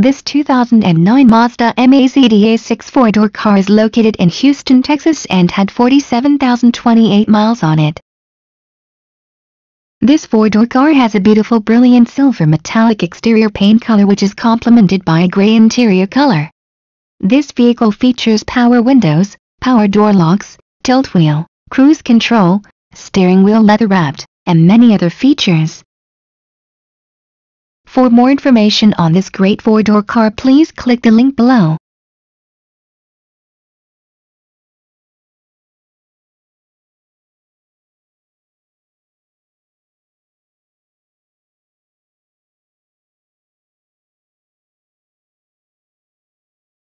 This 2009 Mazda MAZDA6 four-door car is located in Houston, Texas and had 47,028 miles on it. This four-door car has a beautiful brilliant silver metallic exterior paint color which is complemented by a gray interior color. This vehicle features power windows, power door locks, tilt wheel, cruise control, steering wheel leather wrapped, and many other features. For more information on this great four-door car, please click the link below.